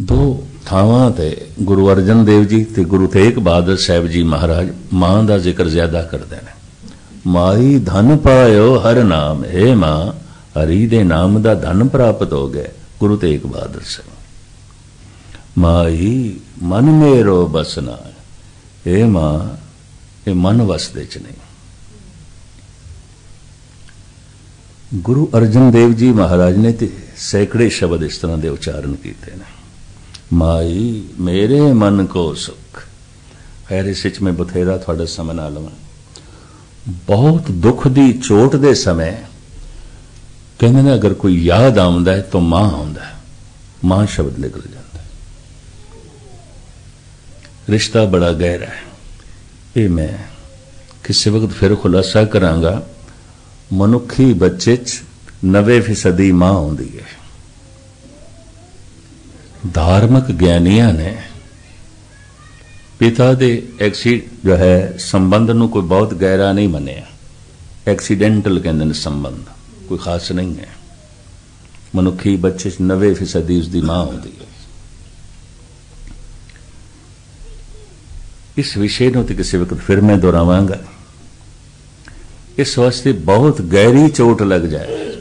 दो थावां ते गुरु अर्जन देव जी ते गुरु तेग बहादुर साहब जी महाराज मां का जिक्र ज्यादा करते हैं। माई धन पायो हर नाम, हे मां हरी दे नाम का धन प्राप्त हो गए। गुरु तेग बहादुर साहब, माई मन मेरो बसना, हे मां ये मन वसदे च नहीं। गुरु अर्जन देव जी महाराज ने तो सैकड़े शब्द इस तरह के उच्चारण किए हैं, माई मेरे मन को सुख। खैर इस में बथेरा थोड़ा समय ना लवां। बहुत दुख दी चोट दे समय कहते हैं अगर कोई याद आउंदा है तो मां आउंदा है, मां शब्द निकल जाता है। रिश्ता बड़ा गहरा है, ये मैं किसी वक्त फिर खुलासा करांगा। मनुखी बच्चे 90% मां आउंदी है। धार्मिक ज्ञानियां ने पिता दे एक्सीडेंट जो है संबंध नू कोई बहुत गहरा नहीं मनिया, एक्सीडेंटल कहते हैं संबंध, कोई खास नहीं है। मनुखी बच्चे 90% उसकी मां आउंदी है। इस विषय को तो किसी वक्त फिर मैं दोहरावांगा। इस वास्ते बहुत गहरी चोट लग जाए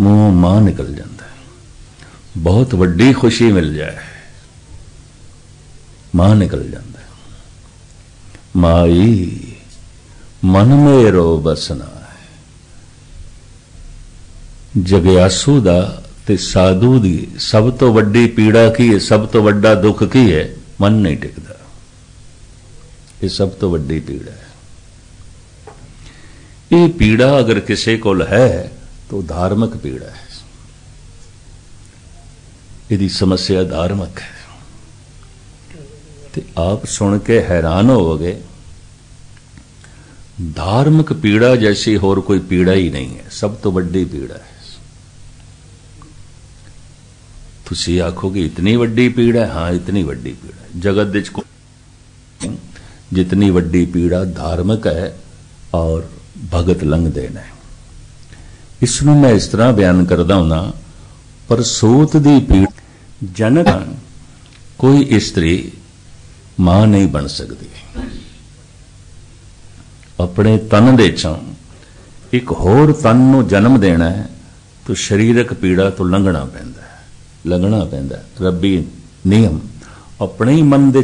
मुंह मां निकल जाता है, बहुत वड्डी खुशी मिल जाए मां निकल जाता है। माई मन मेरो बसना है। जग्यासू दा ते साधु दी सब तो वड्डी पीड़ा की है, सब तो वड्डा दुख की है, मन नहीं टिकता। ये सब तो बड़ी पीड़ा है। ये पीड़ा अगर किसी को है तो धार्मिक पीड़ा है, यदि समस्या धार्मिक है। तो आप सुन के हैरान हो गए, धार्मिक पीड़ा जैसी और कोई पीड़ा ही नहीं है, सब तो बड़ी पीड़ा है। तुसी आखोगे इतनी बड़ी पीड़ा है? हाँ इतनी बड़ी पीड़ा है। जगत विच जितनी वड्डी पीड़ा धार्मिक है और भगत लंघ देना है। इसनों मैं इस तरह बयान करता हूं, परसोत दी पीड़ा जनक कोई स्त्री मां नहीं बन सकती। अपने तन दे चों एक होर तन नू जन्म देना है तो शरीरक पीड़ा तो लंघना पैंदा है, लंघना पैंदा है। रबी नियम अपने ही मन दे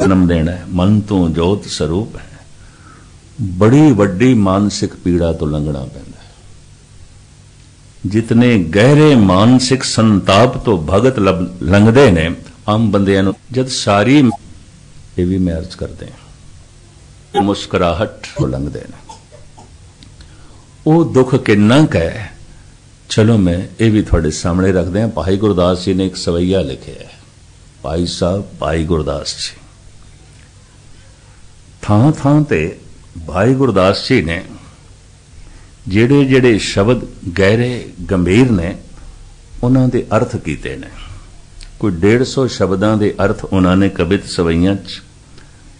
जन्म देना है, मन तो जोत स्वरूप है। बड़ी वड्डी मानसिक पीड़ा तो लंघना पैंदा है। जितने गहरे मानसिक संताप तो भगत लंघते ने आम बंदियां नू। जब सारी ये भी मैं अर्ज करते हैं मुस्कुराहट तो लंघते हैं, वो दुख कितना का है। चलो मैं ये भी थोड़े सामने रखते हैं। भाई गुरदास जी ने एक सवैया लिखे है, भाई साहब भाई गुरदास जी। थां थां ते भाई गुरदास जी ने जेड़े जेड़े शब्द गहरे गंभीर ने उन्हां दे अर्थ कीते ने। कोई 150 शब्दां दे अर्थ उन्होंने कवित सवैयां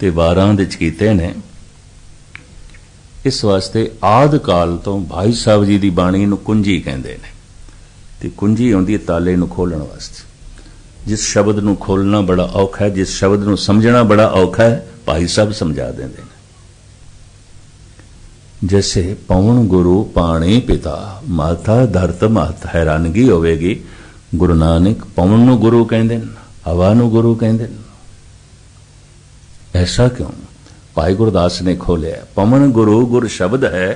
ते वारां दे कीते ने। इस वास्ते आद काल तो भाई साहब जी दी बाणी नूं कुंजी कहंदे ने। ते कुंजी आउंदी है ताले नूं खोलण वास्ते। जिस शब्द नूं खोलना बड़ा औखा है, जिस शब्द नूं समझना बड़ा औखा है, भाई साहब समझा देंगे। जैसे पवन गुरु पाणी पिता माता धरत मात, हैरानगी होगी गुरु नानक पवन नू गुरु कहते हैं, हवा नू गुरु कहते हैं। ऐसा क्यों? भाई गुरदास ने खोलिया, पवन गुरु गुर शब्द है,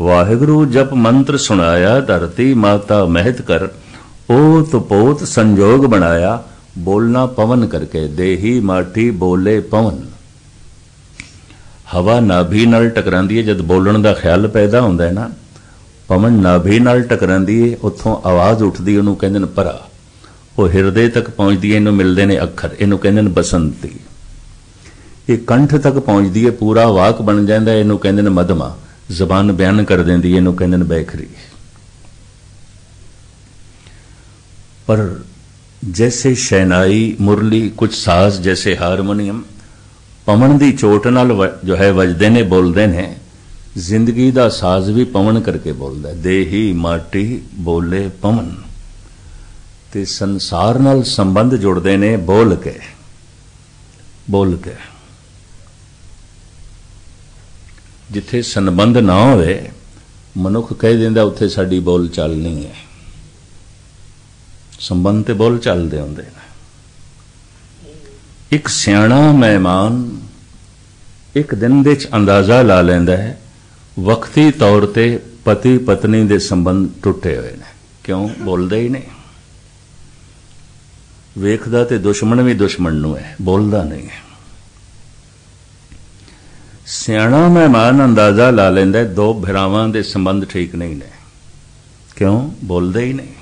वाहिगुरु जप मंत्र सुनाया, धरती माता महत कर ओत पोत संजोग बनाया, बोलना पवन करके देही माटी बोले पवन। हवा नाभी नाल टकरांदी है, जद बोलण दा ख्याल पैदा हुंदा है ना, पवन नाभी नाल टकरांदी है, उत्थों आवाज उठदी, उहनूं कहंदे ने परा। वो हिरदे तक पहुंचदी है, इहनूं मिलदे ने अखर, इहनूं कहंदे ने बसंती। ये कंठ तक पहुंचदी है, पूरा वाक बन जांदा है, इहनूं कहंदे ने मदमा। जबान बयान कर देंदी है, इहनूं कहंदे ने बैखरी। पर जैसे शहनाई मुरली कुछ साज जैसे हारमोनीयम पवन की चोट नाल जो है वजदे ने, बोलते हैं। जिंदगी का साज भी पवन करके बोलता है, देही माटी बोले पवन। ते संसार नाल संबंध जुड़ते ने बोल के। बोल के जिथे संबंध ना होवे मनुख कह देंदा उत्थे साडी बोल चाल नहीं है। संबंध ते बोल चाल दे हुंदे ने। एक सियाणा मेहमान एक दिन दे अंदाजा ला लेंदा है वक्ती तौर ते पति पत्नी दे संबंध टुटे हुए ने। क्यों बोलदा ही नहीं, वेखदा ते दुश्मन भी दुश्मन नू है, बोलदा नहीं है। सियाणा मेहमान अंदाजा ला लेंदा है दो भरावां दे संबंध ठीक नहीं ने। क्यों बोलदा ही नहीं,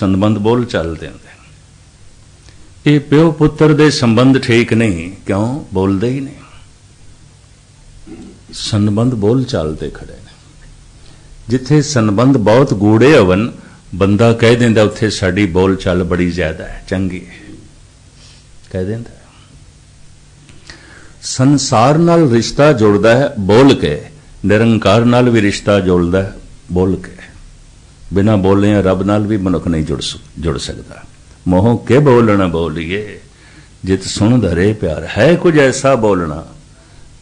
संबंध बोल चाल दे हुंदे। ये प्यो पुत्र दे संबंध ठीक नहीं। क्यों बोलते ही नहीं, संबंध बोल चालते खड़े ने। जिथे संबंध बहुत गूढ़े हवन बंदा कह देंदा उत्थे साड़ी बोल चाल बड़ी ज्यादा है, चंगी है, कह देंदा। संसार नाल रिश्ता जोड़दा है बोल के, निरंकार नाल भी रिश्ता जोड़दा है बोल के। बिना बोले रब नाल भी मनुख नहीं जुड़ सकता। मोह के बोलना बोलिए जित सुन धरे प्यार है, कुछ ऐसा बोलना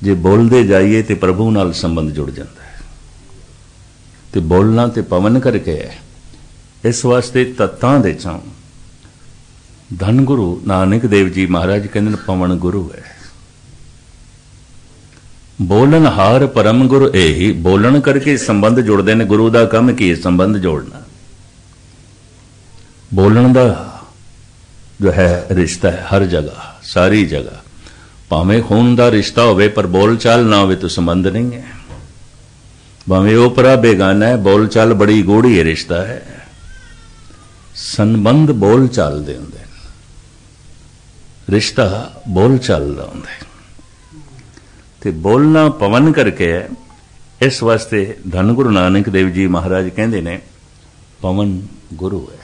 जे बोलते जाइए तो प्रभु नाल संबंध जुड़ जाता है। तो बोलना तो पवन करके है। इस वास्ते तत्तां दे चों धन गुरु नानक देव जी महाराज कहंदे ने पवन गुरु है। बोलन हार परम गुरु यही बोलन करके संबंध जुड़ते हैं। गुरु का काम की है संबंध जोड़ना। बोलन का जो है रिश्ता है हर जगह, सारी जगह। भावें खून का रिश्ता होवे पर बोल चाल ना होवे तो संबंध नहीं है। भावें वो परा बेगाना है, बोल चाल बड़ी गूढ़ी है, रिश्ता है। संबंध बोल चाल दे हुंदे, रिश्ता बोल चाल दा हुंदे। ते बोलना पवन करके है। इस वास्ते धन गुरु नानक देव जी महाराज कहंदे ने पवन गुरु है।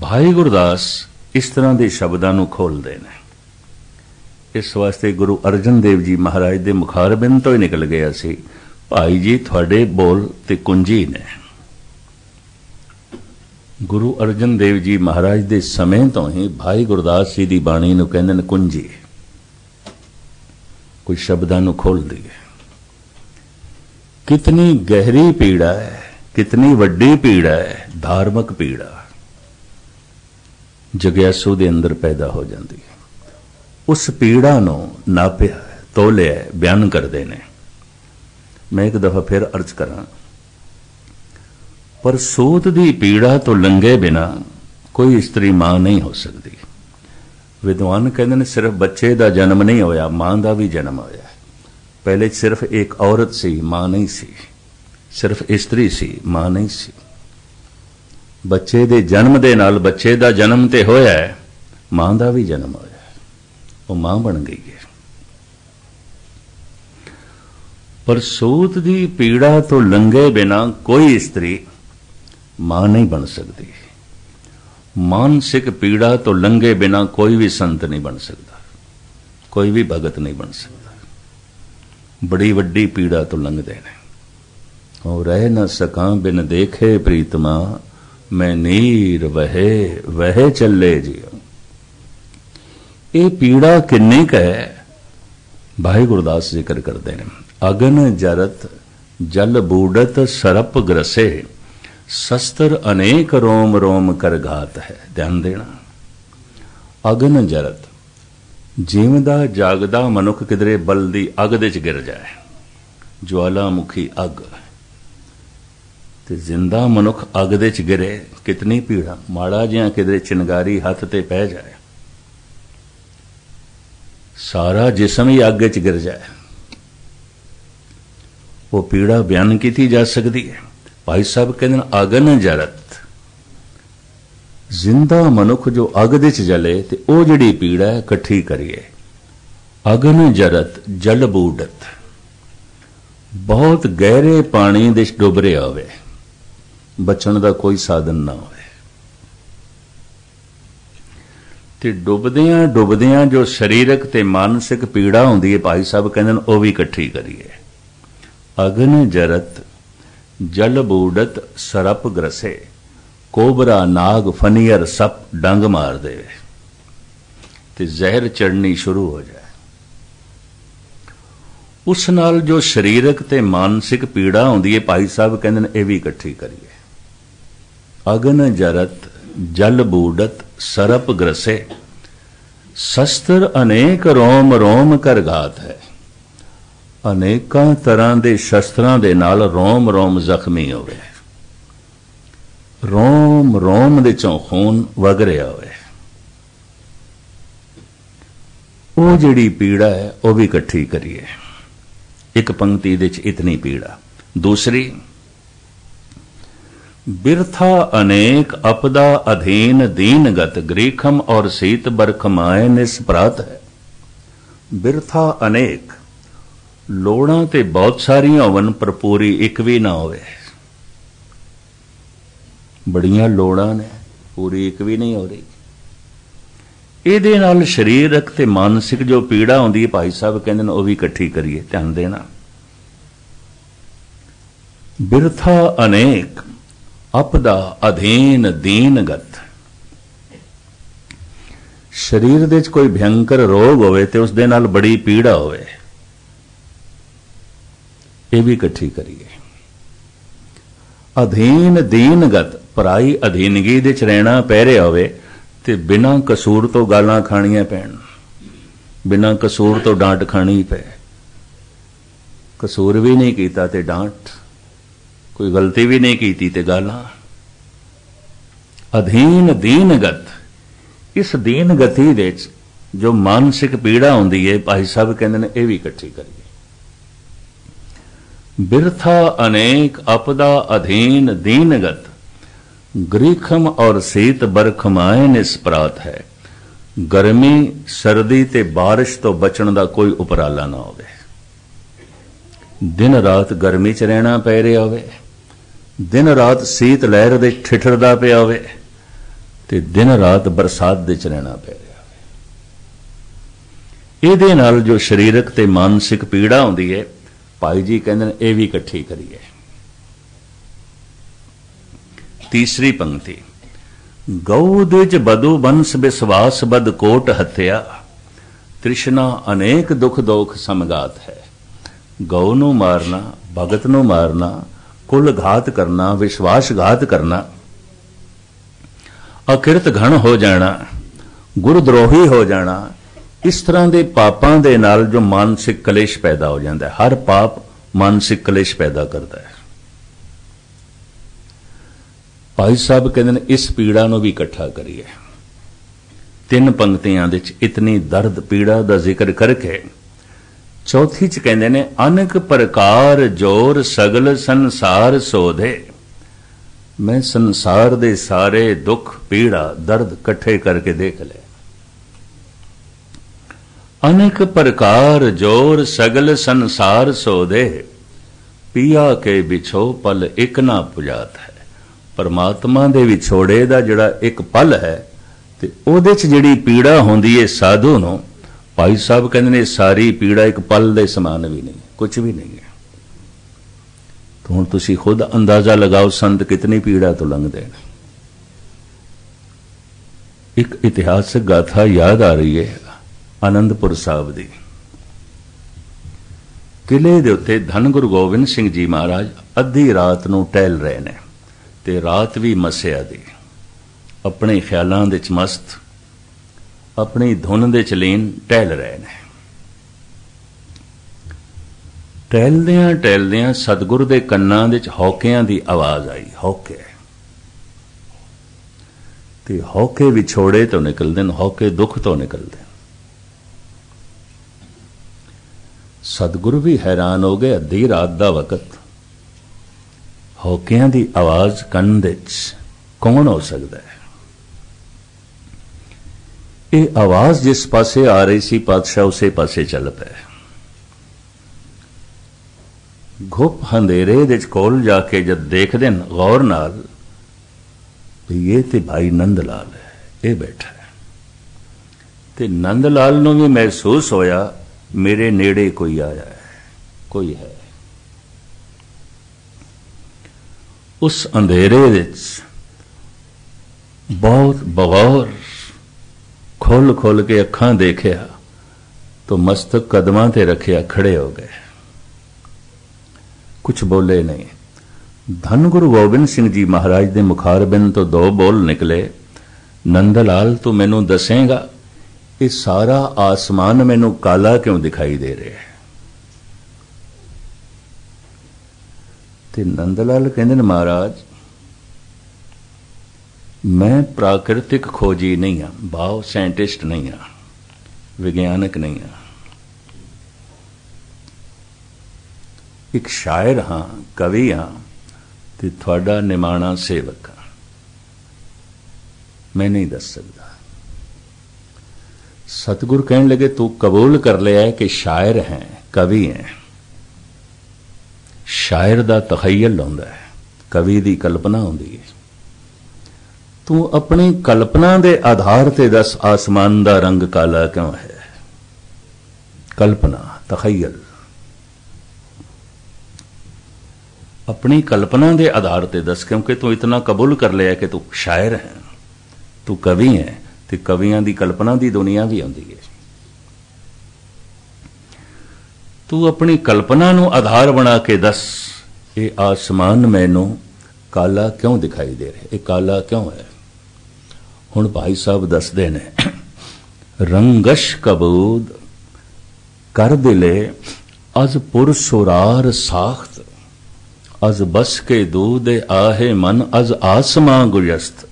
भाई गुरदास इस तरह के शब्दों को खोलते हैं। इस वास्ते गुरु अर्जन देव जी महाराज के मुखारबिंद तो ही निकल गया सी, भाई जी थोड़े बोल ते कुंजी ने। गुरु अर्जन देव जी महाराज के समय तो ही भाई गुरदास जी की बाणी को कहते हैं कुंजी। कोई शब्दों को खोलती है। कितनी गहरी पीड़ा है, कितनी वड्डी पीड़ा है। धार्मिक पीड़ा जगियासू के अंदर पैदा हो जाती है। उस पीड़ा को नापिया तोले बयान करते हैं। मैं एक दफा फिर अर्ज करा पर सोत की पीड़ा तो लंघे बिना कोई इस्तरी मां नहीं हो सकती। विद्वान कहते हैं सिर्फ बच्चे का जन्म नहीं होया, मां का भी जन्म होया। पहले सिर्फ एक औरत सी, मां नहीं सी। सिर्फ इस्तरी सी, मां नहीं सी। बच्चे दे जन्म दे नाल बच्चे दा जन्म ते होया है, मां दा भी जन्म होया है, वो मां बन गई है। पर सूत दी पीड़ा तो लंघे बिना कोई स्त्री मां नहीं बन सकती। मानसिक पीड़ा तो लंघे बिना कोई भी संत नहीं बन सकता, कोई भी भगत नहीं बन सकता। बड़ी वड्डी पीड़ा तो लंघते हैं। और रह न सका बिन देखे प्रीतमा, मैं नीर वहे वहे चले जियो। ये पीड़ा किन्नी क है भाई गुरदास जिक्र करते हैं। अगन जरत जल बूडत सरप ग्रसे, शस्त्र अनेक रोम रोम कर घात है। ध्यान देना। अगन जरत जीवदा जागदा मनुख किधरे बलदी अग दे च गिर जाए, ज्वालामुखी अग। जिंदा मनुख अग दे च गिरे कितनी पीड़ा। माड़ा जिहा किधरे चिंगारी हाथ ते पै जाए, सारा जिस्म ही अग च गिर जाए, वो पीड़ा बयान की जा सकती है। भाई साहब कहते अगन जरत, जिंदा मनुख जो अग दे च जले ते ओ जड़ी पीड़ा है इकट्ठी करिए। अगन जरत जल बूडत, बहुत गहरे पानी दे डुब रहा होवे, बचण का कोई साधन ना हो। डुबदियां डुबदियां जो शरीरक ते मानसिक पीड़ा होंदी है भाई साहब कहंदे ने ओ भी इकट्ठी करिए। अगन जरत जल बूडत सरप ग्रसे, कोबरा नाग फनियर सप डंग मार देवे। तो जहर चढ़नी शुरू हो जाए। उस नाल जो शरीरक ते मानसिक पीड़ा होंदी है, भाई साहब कहंदे ने, इह वी इकट्ठी करिए। अगन जरत जल बूडत सरप ग्रसे, शस्त्र अनेक रोम रोम कर घात है। अनेका तरह के शस्त्रां दे नाल रोम रोम जख्मी हो गए। रोम रोम दे चों खून वग रहा होए। वो जिहड़ी पीड़ा है वह भी इकट्ठी करिए। एक पंक्ति दे च इतनी पीड़ा। दूसरी, बिरथा अनेक अपदा अधीन दीनगत, ग्रीखम और सीत बरखमाए निस्परात है। बिरथा अनेक, लोड़ां ते बहुत सारी होवन पर पूरी एक भी ना होवे। बड़ियां लोड़ां ने, पूरी एक भी नहीं हो रही। इहदे नाल शरीरक ते मानसिक जो पीड़ा होंदी है, भाई साहब कहंदे ने, ओह भी इकट्ठी करिए। ध्यान देना। बिरथा अनेक अपदा अधीन दीनगत, शरीर दे कोई भयंकर रोग होवे ते उस दे नाल बड़ी पीड़ा होवे, ये भी इकट्ठी करिए। अधीन दीनगत, पराई अधीनगी दे च रहना पै रहा होवे ते बिना कसूर तो गालां खाणियां पैण, बिना कसूर तो डांट खानी पै। कसूर भी नहीं कीता ते डांट, कोई गलती भी नहीं की ते गालां। अधीन दीनगत, इस दीन गति दे जो मानसिक पीड़ा होंदी है, भाई साहब कहंदे ने, यह भी इकट्ठी करिए। बिरथा अनेक अपदा अधीन दीनगत, ग्रीखम और सीत बरखमाए निस्परात है। गर्मी सर्दी ते बारिश तो बचण दा कोई उपराला ना होवे। दिन रात गर्मी च रहना पै रहा होवे, दिन रात सीत लहर दे ठिठरदा पिया होवे ते दिन रात बरसात दे च रहना पै रहा होवे। इहदे नाल जो शरीरक ते मानसिक पीड़ा हुंदी है, भाई जी कहंदे ने, इह वी इकट्ठी करिए। तीसरी पंक्ति, गऊ दे च बदु बंस विश्वास बद कोट हत्या, तृष्णा अनेक दुख दोख समगात है। गऊ नूं मारना, भगत नूं मारना, कुल घात करना, विश्वासघात करना, अकिरत घन हो जाना, गुरुद्रोही हो जाना, इस तरह के पापों के नाल जो मानसिक कलेश पैदा हो जाता है। हर पाप मानसिक कलेश पैदा करता है। भाई साहब कहते हैं, इस पीड़ा को भी इकट्ठा करिए। तीन पंक्तियां दे इतनी दर्द पीड़ा का जिक्र करके चौथी च कहंदे ने, अनेक प्रकार जोर सगल संसार सोधे। मैं संसार दे सारे दुख पीड़ा दर्द कट्ठे करके देख ले। अनेक प्रकार जोर सगल संसार सोधे, पिया के बिछो पल एक ना पुजात है। परमात्मा दे विछोड़े दा जड़ा एक पल है ते ओदे च जड़ी पीड़ा होंदी है साधु नूं, भाई साहब कहंदे ने, सारी पीड़ा एक पल दे समान भी नहीं, कुछ भी नहीं है। तो हुण तुसी खुद अंदाजा लगाओ, संत कितनी पीड़ा तो लंघ देण। एक इतिहासक गाथा याद आ रही है आनंदपुर साहब दी। किले दे उत्ते धन गुरु गोविंद सिंह जी महाराज अद्धी रात नूं टहल रहे ने ते रात भी मसिया दी। अपने ख्यालां दे च मस्त, अपनी धुन दे चलीन टहल रहे ने। टहलदियां टहलदियां सतगुरु दे कन्नां दे च हौकियां दी आवाज आई। हौके ते हौके विछोड़े तो निकलदे ने, हौके दुख तो निकलदे। सतगुरु भी हैरान हो गए। अद्धी रात दा वक्त, हौकियां दी आवाज कन्न दे च कौन हो सकदा है? ये आवाज जिस पासे आ रही सी, पातशाह उसे पासे चल पे। घुप अंधेरे दे कोल जाके जब देख देन गौर नाल, ये ते भाई नंदलाल है, ये बैठा है। ते नंदलाल नूं भी महसूस होया, मेरे नेड़े कोई आया है, कोई है। उस अंधेरे विच बहुत बगौर खोल खोल के अखां देखिया तो मस्तक कदमां ते रखिया खड़े हो गए, कुछ बोले नहीं। धन गुरु गोविंद सिंह जी महाराज दे मुखारबिन तो दो बोल निकले, नंदलाल तू मैनू दसेगा ये सारा आसमान मैनू काला क्यों दिखाई दे रहा है? ते नंदलाल कहते हैं महाराज मैं प्राकृतिक खोजी नहीं हाँ, भाव साइंटिस्ट नहीं हाँ, वैज्ञानिक नहीं हाँ, एक शायर हाँ, कवि हाँ, ते थोड़ा निमाणा सेवक हाँ, मैं नहीं दस सकता। सतगुरु कहने लगे तू कबूल कर लिया है कि शायर हैं, कवि हैं। शायर दा तखय्यल होंदा है, कवि दी कल्पना होंदी है। तू अपनी कल्पना दे आधार ते दस आसमान दा रंग काला क्यों है? कल्पना, तखय्यल, अपनी कल्पना दे आधार ते दस, क्योंकि तू इतना कबूल कर लिया कि तू शायर है, तू कवि है, तो कवियां दी कल्पना दी दुनिया भी आती है। तू अपनी कल्पना नू आधार बना के दस ये आसमान मैनू काला क्यों दिखाई दे रहा है, ये काला क्यों है? हुण भाई साहब दसदे ने, रंगश कबूद कर दिले अज पुरसुरार साख्त, अज बस के दूध आहे मन अज आसमां गुजस्त।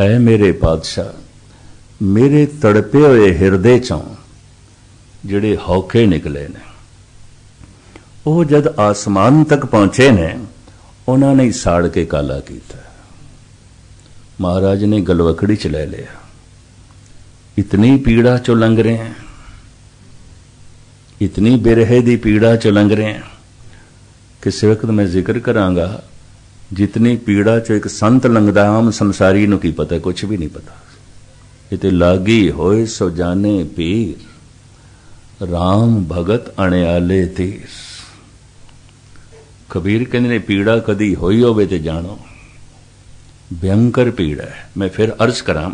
ऐ मेरे पातशाह मेरे तड़पे हुए हिरदे चों जिहड़े हौके निकले ने, वो जद आसमान तक पहुंचे ने उन्होंने साड़ के काला किया। महाराज ने गलवकड़ी च ले लिया, इतनी पीड़ा चो लंघ रहे हैं, इतनी बिरहे दी पीड़ा चो लंघ रहे हैं। किसी वक्त मैं जिक्र करांगा जितनी पीड़ा चो एक संत लंघदा, आम संसारी नू की पता, कुछ भी नहीं पता। इते लागी होए सो जाने पीर, राम भगत अणियाले तीर। कबीर कहंदे ने पीड़ा कदी होई होवे ते जानो, भयंकर पीड़ा है। मैं फिर अर्ज करां,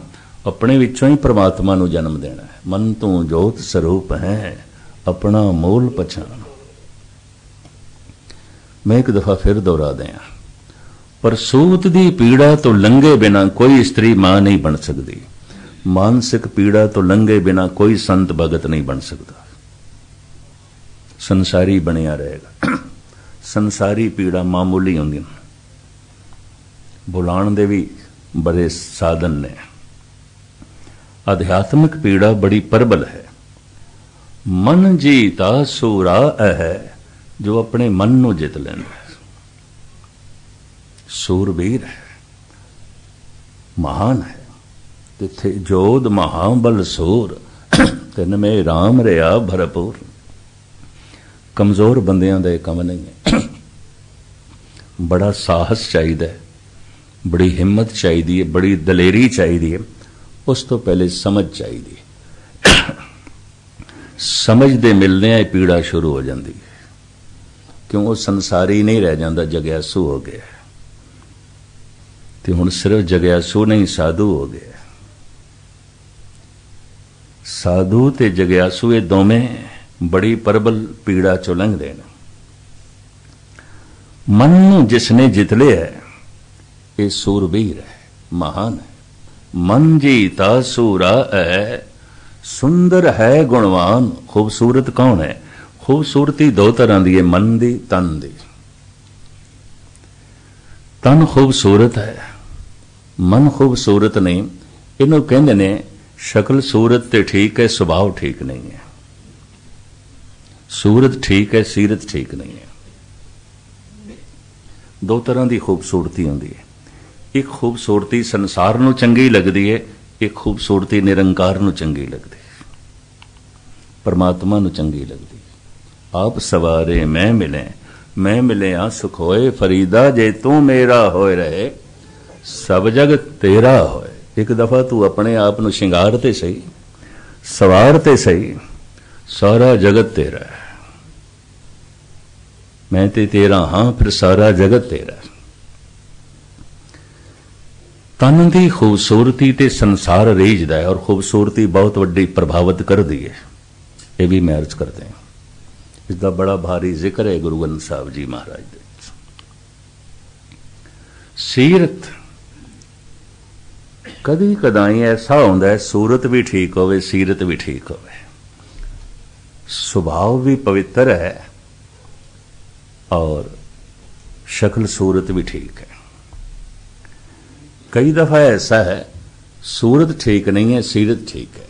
अपने विचों ही परमात्मा नू जन्म देना है। मन तू जोत स्वरूप है अपना मूल पहचान। मैं एक दफा फिर दोहरा दियां, पर सूत दी पीड़ा तो लंघे बिना कोई स्त्री मां नहीं बन सकती, मानसिक पीड़ा तो लंघे बिना कोई संत भगत नहीं बन सकता। संसारी बनिया रहेगा, संसारी पीड़ा मामूली होंगी। बुलाण दे भी बड़े साधन ने। अध्यात्मिक पीड़ा बड़ी प्रबल है। मन जीता सूरा है, जो अपने मन को जित लेंदा है, सूरबीर है, महान है। तिथे जोध महाबल सूर, तिन में राम रिया भरपूर। कमजोर बंदियां दे कम नहीं है। बड़ा साहस चाहिए, बड़ी हिम्मत चाहिए, बड़ी दलेरी चाहिए, उस तो पहले समझ चाहिए। समझ दे मिलने ये पीड़ा शुरू हो जाती है, क्यों वो संसारी नहीं रह जाता, जग्यासू हो गया। तो हुण सिर्फ जग्यासू नहीं, साधु हो गया। साधु ते जग्यासू ये दोवें बड़ी प्रबल पीड़ा चो लंघदे ने। मन नू जिसने जित लिया है ये सूरबीर है, महान है। मन जीता सूरा है, सुंदर है गुणवान। खूबसूरत कौन है? खूबसूरती दो तरह की है, मन दी तन दी। तन खूबसूरत है, मन खूबसूरत नहीं। इन्हों कहंदे ने शक्ल सूरत ते ठीक है, सुभाव ठीक नहीं है। सूरत ठीक है, सीरत ठीक नहीं है। दो तरह की खूबसूरती होंदी है। एक खूबसूरती संसार नू चंगी लगती है, एक खूबसूरती निरंकार नू चंगी लगती है, परमात्मा नू चंगी लगती है। आप सवारे मैं मिले, मैं मिले आ सुख होए, फरीदा जे तू मेरा होए रहे, सब जग तेरा होए। एक दफा तू अपने आप नू शिंगार ते सही, सवार ते सही, सारा जगत तेरा है। मैं ते तेरा हां, फिर सारा जगत तेरा है। तन की खूबसूरती ते संसार रेजदा है और खूबसूरती बहुत वड्डी प्रभावित कर दी है। ये भी मैं अर्ज करते हैं, इसका बड़ा भारी जिक्र है गुरु ग्रंथ साहब जी महाराज दे। सीरत कदी कदाई ऐसा होता है सूरत भी ठीक होवे सीरत भी ठीक होवे, सुभाव भी पवित्र है और शक्ल सूरत भी ठीक है। कई दफा ऐसा है सूरत ठीक नहीं है सीरत ठीक है,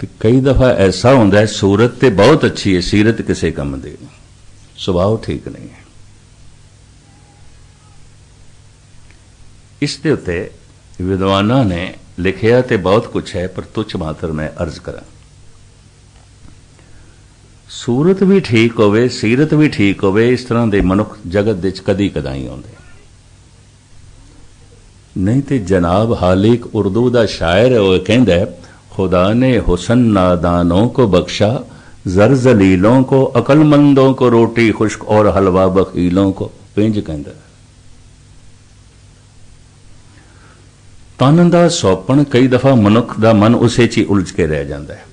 तो कई दफा ऐसा होता है सूरत तो बहुत अच्छी है सीरत किसी कम दे, सुभाव ठीक नहीं है। इस दे उत्ते विद्वाना ने लिखिया तो बहुत कुछ है, पर तुच्छ मात्र मैं अर्ज करा। सूरत भी ठीक होवे सीरत भी ठीक होवे, इस तरह के मनुख जगत विच कदी कदाई आउंदे नहीं। तो जनाब हालिक उर्दू का शायर है, वह कहता है खुदा ने हुसन नादानों को बख्शा, जरजलीलों को, अकलमंदों को रोटी खुश्क और हलवा बखीलों को। पेंज कहता है तन का सौपन कई दफा मनुख का मन उसे ची उलझ के रह जाता है।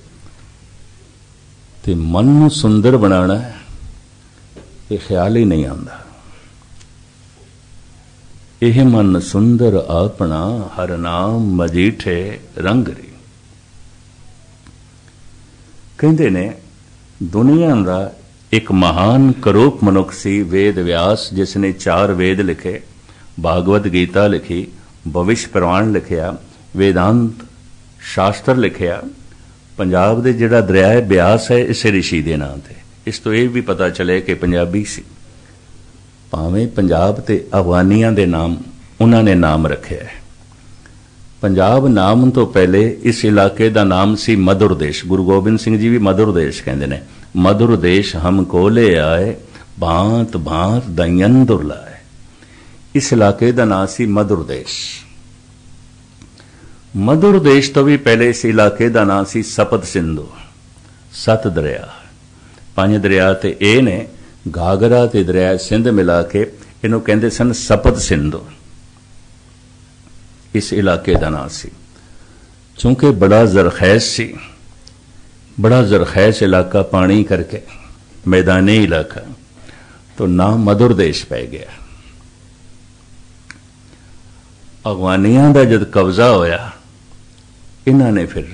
तो मन को सुंदर बनाना है ये ख्याल ही नहीं आता। यह मन सुंदर आपना हर नाम मजीठे रंग री। कहते ने दुनिया का एक महान करोप मनुख सी वेद व्यास, जिसने 4 वेद लिखे, भागवत गीता लिखी, भविष्य पुराण लिखिया, वेदांत शास्त्र लिखिया। पंजाब दे जिहड़ा दरिया ब्यास है इसे ऋषि के नाम से। इस तो यह भी पता चले कि पंजाबी सी, भावें पंजाब ते अफगानियां दे नाम उन्होंने नाम रखे है। पंजाब नाम तो पहले इस इलाके का नाम सी मधुर देश। गुरु गोविंद सिंह जी भी मधुर देश कहते हैं, मधुर देश हम कोले आए, भांत भांत दयन दुरलाए। इस इलाके का नाम सी मधुर देश। मधुर देश तो भी पहले इस इलाके का नाम सी सपत सिंधु। 7 दरिया, 5 दरिया ते ए ने घाघरा ते दरिया सिंध मिला के इनू कहते सन सपत सिंधु। इस इलाके का नाम सी, चूंकि बड़ा जरखैस सी, बड़ा जरखैस इलाका पानी करके मैदानी इलाका, तो नाम मधुर देश पै गया। अफगानिया का जब कब्जा होया, इन्होंने फिर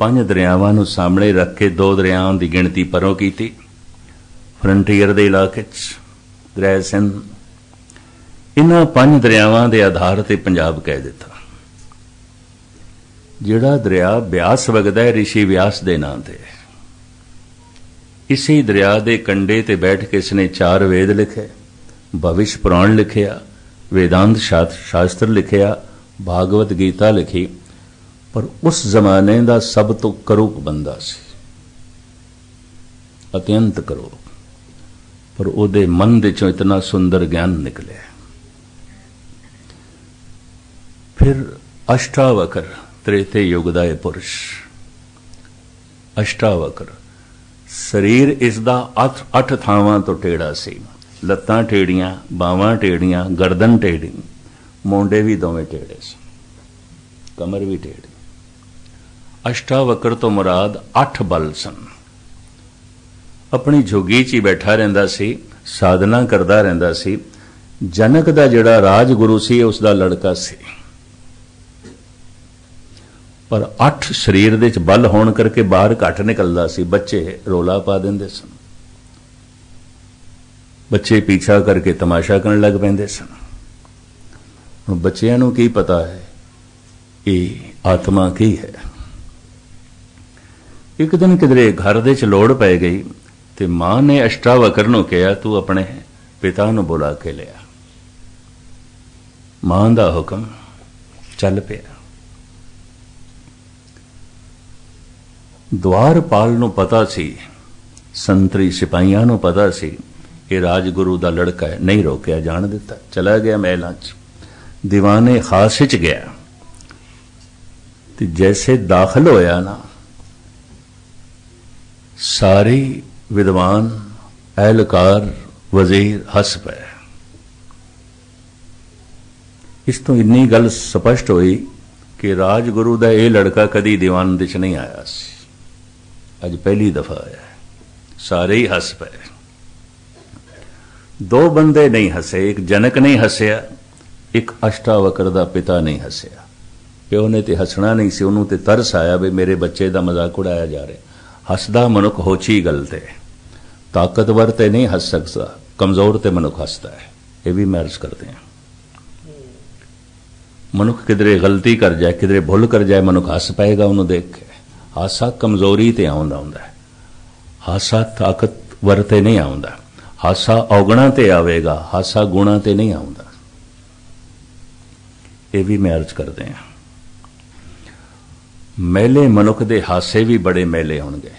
5 दरियावां नू सामने रख के 2 दरियावां की गिणती परों की। फ्रंटीयर के इलाके दरिया सिंध, इन्हां 5 दरियावां के आधार पर पंजाब कह दिता। जिहड़ा दरिया ब्यास वगदा है ऋषि व्यास के नाम से। इसी दरिया के कंडे ते बैठ के इसने 4 वेद लिखे, भविष्य पुराण लिखिया, वेदांत शास्त्र लिखिया, भागवत गीता लिखी। पर उस जमाने का सब तो करूप बंदा सी, अत्यंत करूप, पर उहदे मन दे चों इतना सुंदर ज्ञान निकले। फिर अष्टावकर त्रेते युग दा पुरुष। अष्टावकर शरीर इसका 8 थावां तो टेड़ा सी, लत्तां टेड़ियां, बावां टेड़ियां, गर्दन टेड़ी, मोंडे भी दोवें टेड़े सी, कमर भी टेड़ी। अष्टावकर तो मुराद 8 बल सन। अपनी जोगी च ही बैठा रहिंदा सी, साधना करता रहिंदा सी। जनक दा जिहड़ा राजगुरु सी उसका लड़का सी, पर 8 शरीर दे च बल होण करके बाहर घट निकलदा सी। बच्चे रोला पा दिंदे सन, बच्चे पीछा करके तमाशा करन लग पैंदे सन। हुण बच्चियां नूं की पता है कि आत्मा की है। एक दिन किधरे घर दे च लोड़ पै गई ते मां ने अष्टावकर नूं कहा तू अपने पिता नूं बुला के लिया। मां दा हुक्म चल पिया। द्वारपाल नूं पता सी, संतरी सिपाहियां नूं पता सी ये राजगुरु दा लड़का है, नहीं रोकिया जान दिता। चला गया महलां च, दीवाने खास च गया। ते जैसे दाखिल होया ना, सारी विद्वान एहलकार वजीर हंस पे। इस तो इन्नी गल स्पष्ट हुई कि राजगुरु दा यह लड़का कदी दीवान विच नहीं आया सी, अज पहली दफा आया। सारे ही हंस पए। दो बंदे नहीं हंसे, एक जनक नहीं हंसिया, एक अष्टावकर दा पिता नहीं हंसिया। प्यो ने तो हंसना नहीं सी, उन्होंने तो तरस आया भी मेरे बच्चे का मजाक उड़ाया जा रहा। हसदा मनुख होछी गल ते, ताकतवर तो नहीं हंस सकता, कमजोर तो मनुख हंसता है। ये भी मैं अर्ज करते हैं, मनुख किधरे गलती कर जाए, किधरे भुल कर जाए, मनुख हंस पाएगा उन्होंने देख के। हासा कमजोरी तो आंदा है, हासा ताकतवर तो नहीं आंदा, हासा औगणा तो आवेगा, हासा गुणा तो नहीं आंदा। ये भी मैं अर्ज करते हैं, मेले मनुख दे हासे भी बड़े मेले होंगे।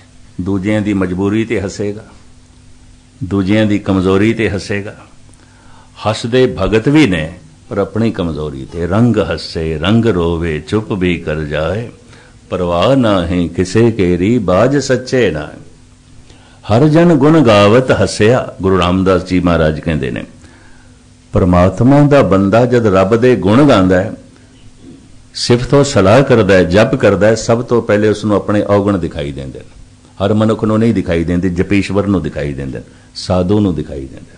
दूजियां दी मजबूरी ते हसेगा, दूजियां दी कमजोरी ते हसेगा। हसदे भगत भी ने पर अपनी कमजोरी ते। रंग हसे रंग रोवे चुप भी कर जाए, परवाह ना है किसे केरी बाज सच्चे ना है। हर जन गुण गावत हसया, गुरु रामदास जी महाराज कहते ने। परमात्मा दा बंदा जद रब दे गुण गांदा है, सिफतों सलाह करता है, जप करता है, सब तो पहले उसनों अपने औगुण दिखाई देंदे। हर मनुख नूं नहीं दिखाई देंदे, जपेश्वर नूं दिखाई देंदे, साधु नूं दिखाई देंदे।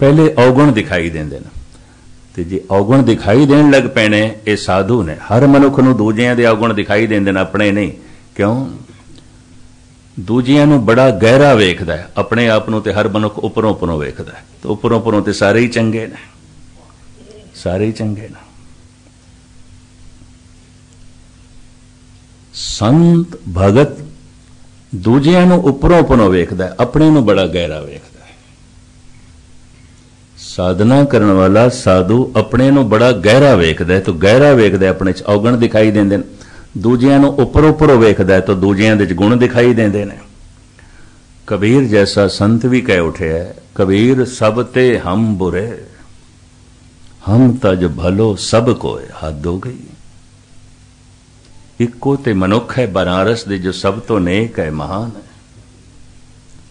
पहले औगुण दिखाई देंदे ते जे औगुण दिखाई देन लग पैने ये साधु ने। हर मनुख नूं दूजियां दे औगुण दिखाई देंदे, अपने नहीं। क्यों? दूजियां नूं बड़ा गहरा वेखदा है, अपने आप नूं ते हर मनुख उपरों उपरों वेखदा है। तो उपरों उपरों ते सारे ही चंगे ने, सारे चंगे ना। संत भगत दूजिया नूं उपरों उपरों वेखदा है, अपने नूं बड़ा गहरा वेखदा है। साधना करने वाला साधु अपने नूं बड़ा गहरा वेखदा है, तो गहरा वेखदा है, अपने च औगण दिखाई देंदे। दूजिया नूं उपरों उपरों वेखदा है, तो दूजियां दे च गुण दिखाई देंदे ने। कबीर जैसा संत भी कह उठे है, कबीर सब ते हम बुरे, हम तज भलो सब को। हद हो गई। इको ते मनुख है बनारस दे, जो सब तो नेक है, महान है।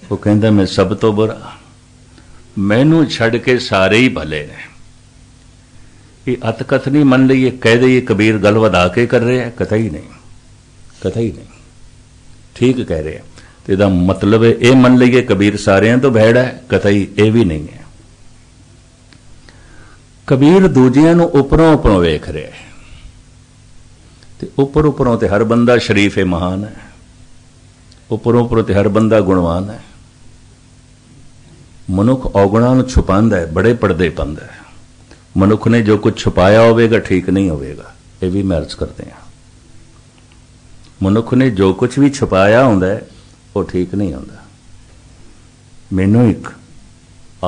वो कहता मैं सब तो बुरा, मैनू छड़ के सारे ही भले ने। ये अतकथ नहीं मन ली, ये कह दे ये कबीर गल वधा के कर रहे हैं। कतई नहीं, कतई नहीं, ठीक कह रहे हैं। तो इसका मतलब ये मन लीए कबीर सारे तो भैड़ा है? कतई ये भी नहीं है। कबीर दूजियां नूं उपरों उपरों वेख रहा है, ते उपर उपरों ते हर बंदा शरीफ है, महान है। उपरों उपरों ते हर बंदा गुणवान है। मनुख औगुणा नूं छुपांदा है, बड़े पर्दे पांदा है। मनुख ने जो कुछ छुपाया होवेगा ठीक नहीं होवेगा। ये भी मैं अर्ज करते हैं, मनुख ने जो कुछ भी छुपाया हुंदा है वो ठीक नहीं हुंदा। मैनूं एक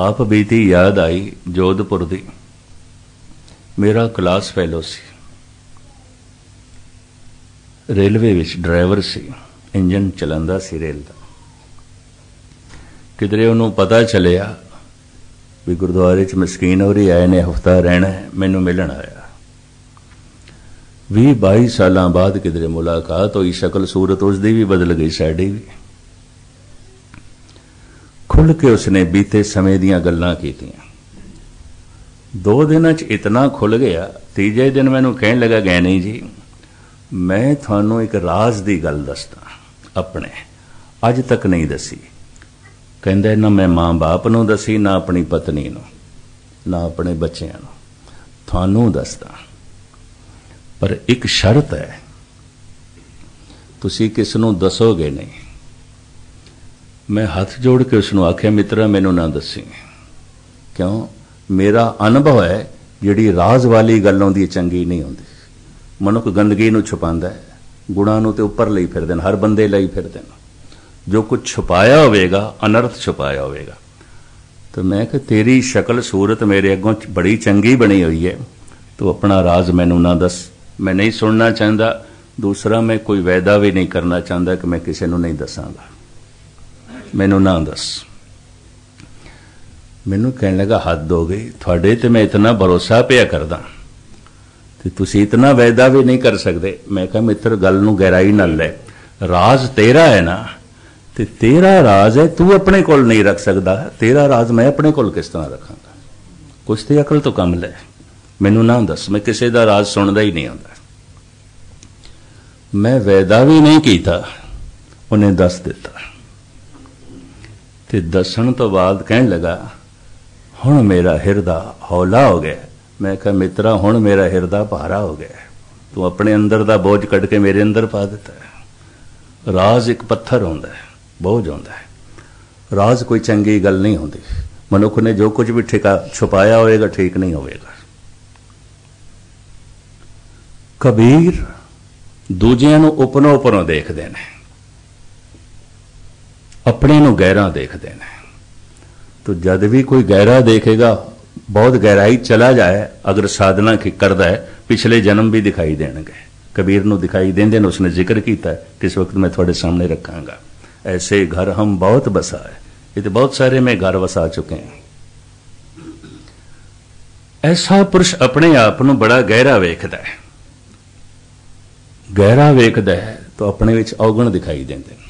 आप बीती याद आई, जोधपुर दी। मेरा क्लास फैलो सी, रेलवे विच ड्राइवर सी, इंजन चलांदा सी रेल दा। किधरे उन्होंने पता चलिया भी गुरुद्वारे च मस्कीन हो रही आए ने, हफ्ता रहना है, मैनू मिलन आया। 20-22 साल बाद किधरे मुलाकात हुई। शक्ल सूरत उसकी भी बदल गई, साड़ी भी। खुल के उसने बीते समय दियां गल्लां कीतियां। 2 दिन इतना खुल गया, तीजे दिन मैनू कह लगा, गैनी जी मैं थानू एक राज की गल दसदा, अपने अज तक नहीं दसी। कहंदा ना मैं माँ बाप नू दसी, ना अपनी पत्नी नू, ना अपने बच्चों नू, थानू दसदा। पर एक शर्त है, तुसी किस नू दसोगे नहीं। मैं हाथ जोड़ के उसनू आख्या, मित्रा मैनू ना दसी। क्यों? मेरा अनुभव है जिहड़ी राज वाली गल होंदी चंगी नहीं होंदी। मनुख गंदगी नूं छुपांदा है, गुणां नूं ते उपर लई फिरदे ने, हर बंदे लई फिरदे ने। जो कुछ छुपाया होवेगा अनर्थ छुपाया होवेगा। तो मैं कि तेरी शक्ल सूरत मेरे अगों बड़ी चंगी बनी हुई है, तो अपना राज मैनू ना दस, मैं नहीं सुनना चाहता। दूसरा मैं कोई वायदा भी नहीं करना चाहता कि मैं किसी नूं नहीं दसांगा, मैनू ना दस। मैनू कहने लगा हद हो गई, थोड़े तो मैं इतना भरोसा पिया करदा ते तुसी इतना वायदा भी नहीं कर सकते। मैं कहा मित्र गल नूं गहराई नाल लै, राज तेरा है ना, ते तेरा राज है, तू अपने कोल नहीं रख सकदा। तेरा राज मैं अपने कोल किस तरह रखांगा? कुछ तो अकल तो कम लै, मैनू ना दस, मैं किसी का राज सुनता ही नहीं आता, मैं वैदा भी नहीं किया, उन्हें दस दिता। तो दसन तो बाद कहन लगा, हुण मेरा हिरदा हौला हो गया। मैं कहा मित्रा हुण मेरा हिरदा भारा हो गया, तू अपने अंदर दा बोझ कट के मेरे अंदर पा दिता है। राज एक पत्थर होंदा है, बोझ होंदा है। राज कोई चंगी गल नहीं होंदी, मनुख ने जो कुछ भी ठिका छुपाया होएगा ठीक नहीं होएगा। कबीर दूजियां नूं उपरों उपरों देखदे ने, अपने नूं गहरा देखदे ने। तो जद भी कोई गहरा देखेगा, बहुत गहराई चला जाए, अगर साधना की करता है, पिछले जन्म भी दिखाई देंगे। कबीर नूं दिखाई देंदे ने उसने जिक्र किया, किस वक्त मैं थोड़े सामने रखांगा। ऐसे घर हम बहुत बसाए, ये तो बहुत सारे में घर बसा चुके हैं। ऐसा पुरुष अपने आप नूं बड़ा गहरा वेखदा है, गहरा वेखदा है तो अपने विच औगण दिखाई देंदे ने।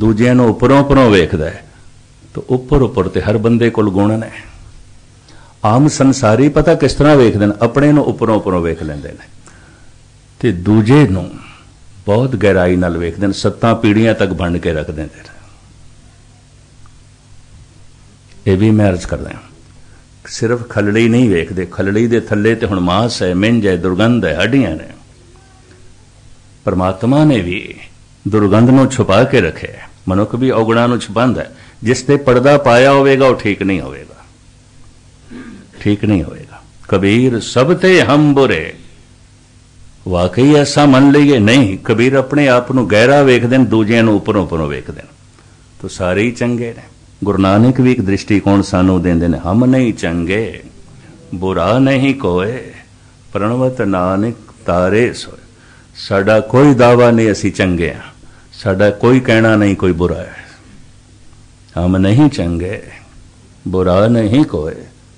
दूजियां नूं उपरों उपरों वेखदा है तो उपर उपर ते हर बंदे कोल गुण ने। आम संसारी पता किस तरह वेखदे ने, अपने नूं उपरों उपरों वेख लैंदे ने ते दूजे नूं बहुत गहराई नाल वेखदे ने, सत्तां पीढ़ियां तक बंड के रख देंदे ने। ये भी मैं अर्ज करदा हां, सिर्फ खलड़ी नहीं वेखदे, खलड़ी दे थल्ले ते हुण मास है, मिंज है, दुर्गंध है, हड्डियां ने। परमात्मा ने भी दुर्गंध नूं छुपा के रखे है। मनुख भी औगणा नूं छुपांदा है, जिसते पर्दा पाया होगा वह ठीक नहीं होगा, ठीक नहीं होगा। कबीर सबते हम बुरे, वाकई ऐसा मन लीए नहीं। कबीर अपने आप को गहरा वेखदे ने, दूजे उपरों उपरों वेखदे ने, तो सारे ही चंगे ने। गुरु नानक भी एक दृष्टिकोण सानू देंदे ने, हम नहीं चंगे बुरा नहीं कोए, प्रणवत नानक तारे सोए। साडा कोई दावा नहीं असी चंगे हां, साडा कोई कहना नहीं कोई बुरा है। हम नहीं चंगे बुरा नहीं कोई,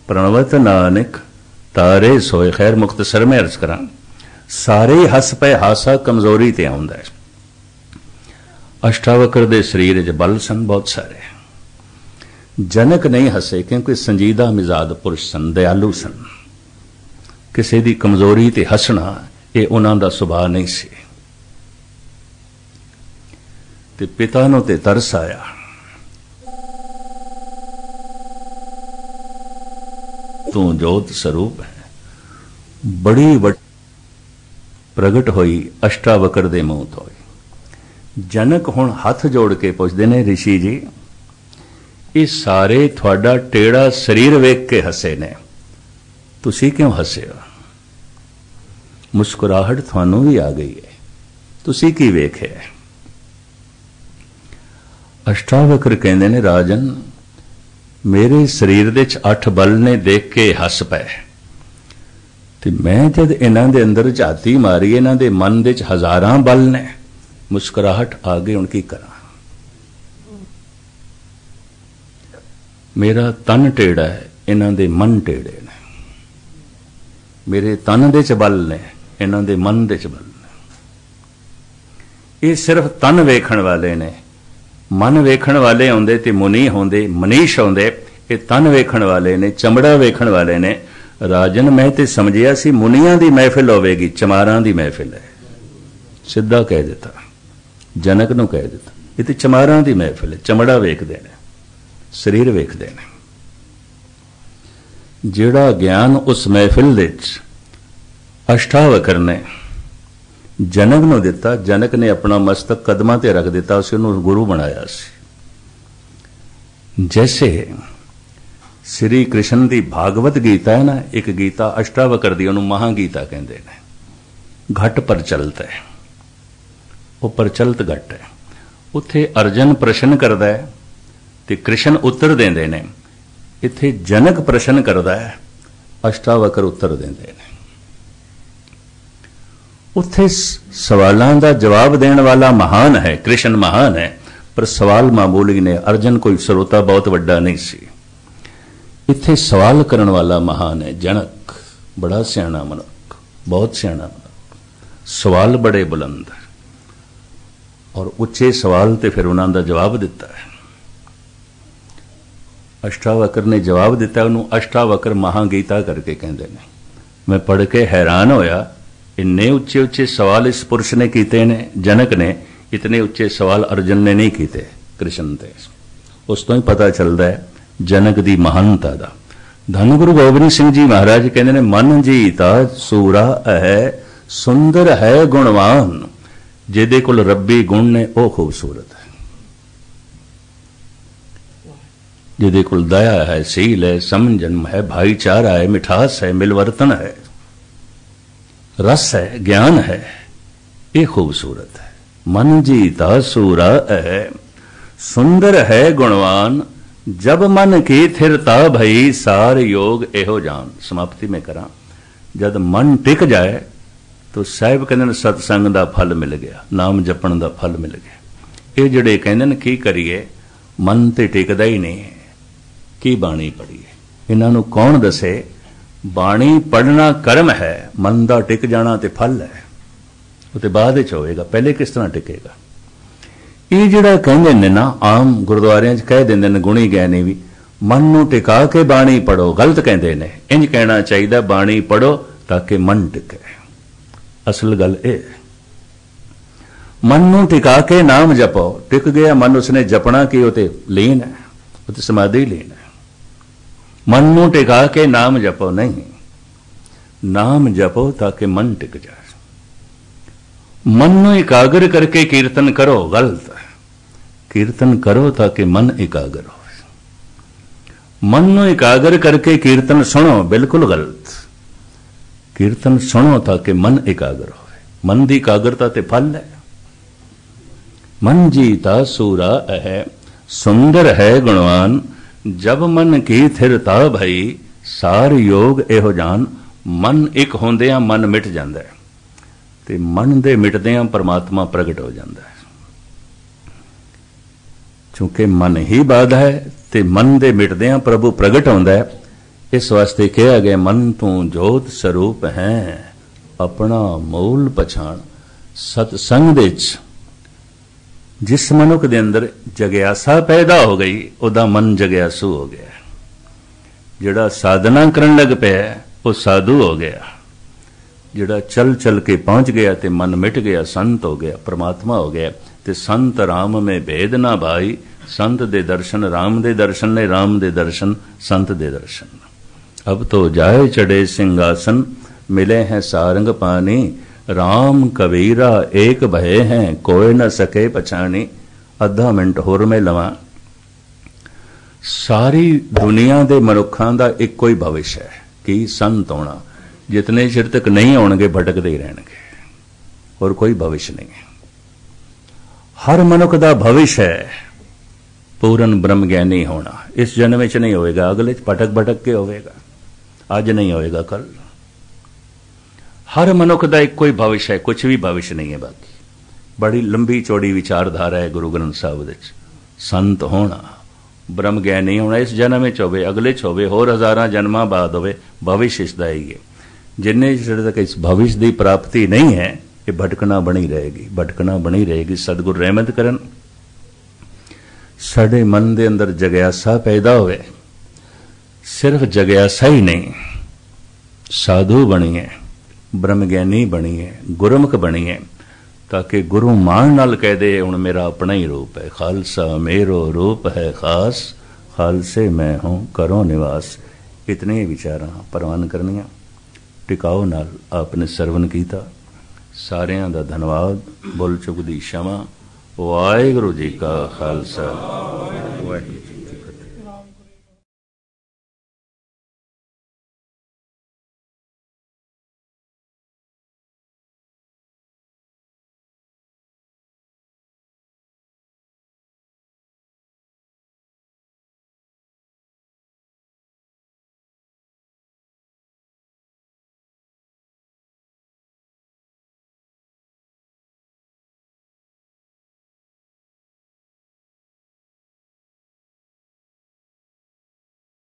प्रणवत नानक तारे सोए। खैर मुक्तसर में अर्ज करा, सारे हस पे हासा कमजोरी ते आउंदा है। अष्टावकर दे शरीर च बल सन बहुत सारे। जनक नहीं हसे क्योंकि संजीदा मिजाज पुरुष सन, दयालु सन। किसी दी कमजोरी ते हसना ये उन्हां दा सुभाव नहीं सी। ते पिता नूं ते तरस आया। तू जोत स्वरूप है, बड़ी वड्डी प्रगट होई अष्टावकर दे मुंह तो। जनक हुण हाथ जोड़ के पुछदे ने, ऋषि जी ये सारे थोड़ा टेड़ा शरीर वेख के हसे ने, तुसी क्यों हसे हो? मुस्कुराहट थानू भी आ गई है, तुसी की वेखे? अष्टावकर कहंदे ने, राजन मेरे शरीर दे 8 बल ने, देख के हस पए। ते मैं जद इन्हां दे अंदर झाती मारी, इन्हां दे मन दे 1000 बल ने, मुस्कुराहट आ गई, हुण की करा? मेरा तन टेड़ा है, इन्हां दे मन टेड़े ने। मेरे तन दे 'च बल ने, इन्हां दे मन दे 'च बल ने। ये सिर्फ तन वेखण वाले ने, मन वेखण वाले आउंदे ते मुनि होंदे, मनीष आउंदे। ये तन वेखण वाले ने, चमड़ा वेखण वाले ने। राजन मैं ते समझिया सी मुनियां दी महफिल होवेगी, चमारां दी महफिल है। सिद्धा कह दिता, जनक नूं कह दिता, ये ते चमारां दी महफिल है। चमड़ा वेखदे ने, शरीर वेखदे ने। जिहड़ा ज्ञान उस महफिल दे विच अष्टावकर ने जनक नूं दिता, जनक ने अपना मस्तक कदमां ते रख दिता, उसे गुरु बनाया सी। जैसे श्री कृष्ण की भागवत गीता है ना, एक गीता अष्टावकर दी, उन्होंने महागीता कहते हैं। घट पर चलता है, वह प्रचलित घट है। उत्थे अर्जन प्रश्न करता है तो कृष्ण उत्तर देंदे ने। इत्थे जनक प्रश्न करता है, अष्टावकर उत्तर देंदे ने। उत्थे सवालों का जवाब देने वाला महान है, कृष्ण महान है, पर सवाल मामूली ने। अर्जुन कोई श्रोता बहुत बड़ा नहीं सी। इत्थे सवाल करने वाला महान है जनक, बड़ा सियाणा मनुख, बहुत सियाणा मनुख। सवाल बड़े बुलंद और उच्चे सवाल, तो फिर उन्होंने जवाब दिता है। अष्टावकर ने जवाब दिता उन्होंने अष्टावकर महागीता करके कहते हैं। मैं पढ़ के हैरान होया, इन्ने उच्चे उच्चे सवाल इस पुरुष ने किए ने, जनक ने इतने उच्चे सवाल अर्जुन ने नहीं किए कृष्ण ते। उस तो ही पता चलता है जनक की महानता का। धन गुरु गोविंद सिंह जी महाराज कहते हैं, मन जीता सूरा है सुंदर है गुणवान, जिहदे कोल रबी गुण ने वह खूबसूरत है, जिहदे कोल दया है, सील है, समझन है, भाईचारा है, मिठास है, मिलवर्तन है, रस है, ज्ञान है, ये खूबसूरत है। मन जीता सूरा है सुंदर है गुणवान, जब मन की थिरता भई सार योग एहो जान। समाप्ति में करा, जब मन टिक जाए तो साहिब कहते सत्संग का फल मिल गया, नाम जपण का फल मिल गया। ये जड़े कहते की करिए, मन तो टिकता ही नहीं है, की बाणी पढ़िए। इन्हों कौन दसे बाणी पढ़ना कर्म है, मन का टिक जाना तो फल है, वो तो बाद होगा, पहले किस तरह टिकेगा। ये जिहड़ा कहंदे ने ना आम गुरुद्वारियां च कह देंदे ने, गुणी ज्ञानी भी मन नूं टिका के बाणी पढ़ो, गलत कहंदे ने। इंज कहना चाहिए बाणी पढ़ो ताकि मन टिके। असल गल ए मन नूं टिका के नाम जपो, टिक गया मन, उसने जपना कि उते लीन है, उते समाधि लीन है। मन नूं टिका के नाम जपो नहीं, नाम जपो ताकि मन टिक जाए। मन को एकाग्र करके कीर्तन करो गलत है, कीर्तन करो ताकि मन एकाग्र हो। मन को एकाग्र करके कीर्तन सुनो बिल्कुल गलत, कीर्तन सुनो ताकि मन एकाग्र हो। मन की एकाग्रता ते फल है। मन जीता सूरा है सुंदर है गुणवान, जब मन की थिरता भई सार योग एहो जान। मन एक होंदिया मन मिट जाता है, ते मन दे मिटदियां परमात्मा प्रगट हो जाता है। क्योंकि मन ही बाध है, ते मन दे मिटदियां प्रभु प्रगट होता है। इस वास्ते कहा गया, मन तू जोत स्वरूप है अपना मूल पछाण। सत्संग जिस मनुख के अंदर जग्यासा पैदा हो गई, उदा मन जग्यासू हो गया। जिहड़ा साधना करन लग पिया वह साधु हो गया। जिहड़ा चल चल के पहुंच गया ते मन मिट गया, संत हो गया, परमात्मा हो गया। ते संत राम में भेद ना भाई, संत दे दर्शन राम दे दर्शन ने, राम दे दर्शन संत दे दर्शन। अब तो जाए चढ़े सिंहासन, मिले हैं सारंग पानी, राम कबीरा एक भये हैं, कोई न सके पछाणी। अद्धा मिनट होर में लवां। सारी दुनिया दे मनुखां दा इक्को ही भविष्य है कि संत होना। जितने चिर तक नहीं आउणगे भटकते ही रहणगे, और कोई भविष्य नहीं है। हर मनुख का भविष्य है पूर्ण ब्रह्म ज्ञानी होना। इस जन्म च नहीं होएगा, अगले भटक भटक के होएगा, आज नहीं होएगा कल। हर मनुख का एक कोई भविष्य है, कुछ भी भविष्य नहीं है बाकी। बड़ी लंबी चौड़ी विचारधारा है गुरु ग्रंथ साहब। संत होना, ब्रह्म ज्ञानी होना, इस जन्म च होवे, अगले च होवे, होर हजारां जन्मां बाद होवे, भविष्य इसदा ही है। जिन्हें जिस तक इस भविष्य की प्राप्ति नहीं है, ये भटकना बनी रहेगी, भटकना बनी रहेगी। सतगुर रहमत करन, साडे मन के अंदर जग्यासा पैदा होवे। सिर्फ जग्यासा ही नहीं, साधु बनीए, ब्रह्मज्ञानी बनीए, गुरमुख बनीए, ताकि गुरु मान नाल कह दे हुण मेरा अपना ही रूप है। खालसा मेरो रूप है खास, खालसे मैं हूँ करो निवास। इतने विचारां प्रवान करनियां, टिकाओ नाल आपने सरवण कीता। सारियां दा धन्यवाद। बोल चुकदी क्षमा। वाहिगुरु जी का खालसा।